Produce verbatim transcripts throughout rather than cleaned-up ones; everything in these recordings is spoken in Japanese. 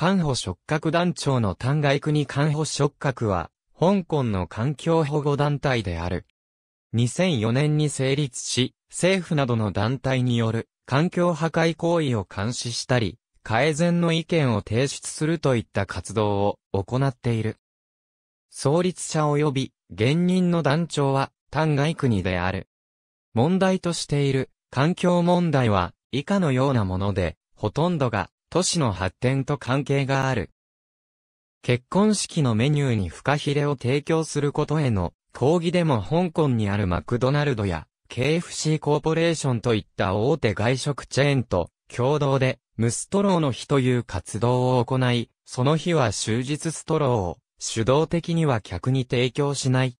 環保触覚団長の単外国環保触覚は、香港の環境保護団体である。にせんよねんに成立し、政府などの団体による環境破壊行為を監視したり、改善の意見を提出するといった活動を行っている。創立者及び現任の団長は単外国である。問題としている環境問題は以下のようなもので、ほとんどが都市の発展と関係がある。結婚式のメニューにフカヒレを提供することへの抗議デモ。香港にあるマクドナルドや ケーエフシー コーポレーションといった大手外食チェーンと共同で無ストローの日という活動を行い、その日は終日ストローを主導的には客に提供しない。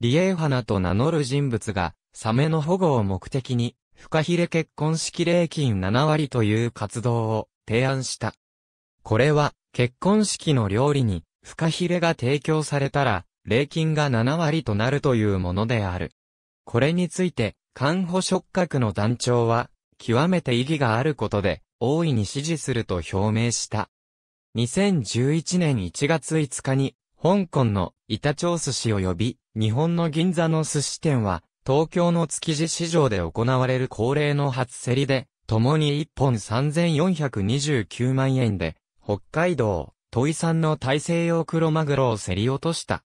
李永花と名乗る人物がサメの保護を目的にフカヒレ結婚式礼金ななわりという活動を提案した。これは結婚式の料理にフカヒレが提供されたら礼金がななわりとなるというものである。これについて環保触覚の団長は極めて意義があることで大いに支持すると表明した。にせんじゅういちねんいちがついつかに香港の板長寿司及び日本の銀座の寿司店は東京の築地市場で行われる恒例の初競りで共にいっぽんさんぜんよんひゃくにじゅうきゅうまんえんで、北海道、土肥産の大西洋クロマグロを競り落とした。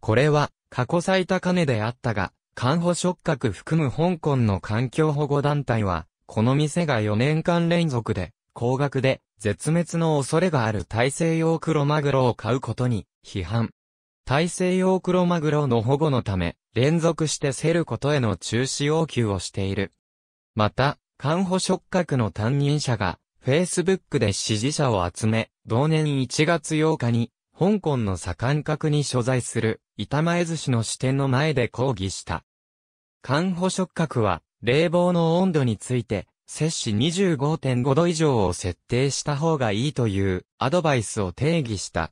これは、過去最高値であったが、環保触覚含む香港の環境保護団体は、この店がよねんかん連続で、高額で、絶滅の恐れがある大西洋クロマグロを買うことに、批判。大西洋クロマグロの保護のため、連続して競ることへの中止要求をしている。また、環保触覚の担任者が、Facebook で支持者を集め、同年いちがつようかに、香港の左官閣に所在する、板前寿司の支店の前で抗議した。環保触覚は、冷房の温度について、摂氏 にじゅうごてんごど以上を設定した方がいいという、アドバイスを提議した。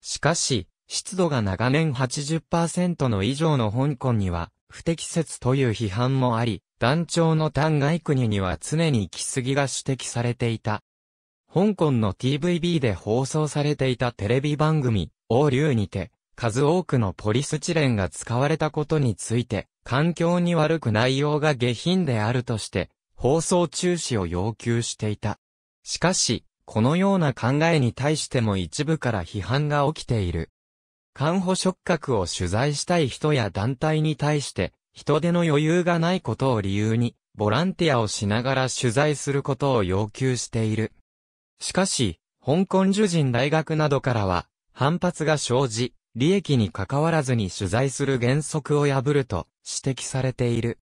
しかし、湿度が長年 はちじゅっパーセント の以上の香港には、不適切という批判もあり、団長の単外国には常に行き過ぎが指摘されていた。香港の ティーブイビー で放送されていたテレビ番組、王流にて、数多くのポリスチレンが使われたことについて、環境に悪く内容が下品であるとして、放送中止を要求していた。しかし、このような考えに対しても一部から批判が起きている。環保触覚を取材したい人や団体に対して、人手の余裕がないことを理由に、ボランティアをしながら取材することを要求している。しかし、香港樹仁大学などからは、反発が生じ、利益に関わらずに取材する原則を破ると指摘されている。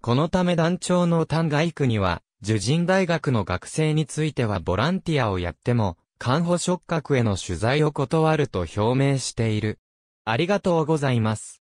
このため団長の単外国は、樹仁大学の学生についてはボランティアをやっても、環保触覚への取材を断ると表明している。ありがとうございます。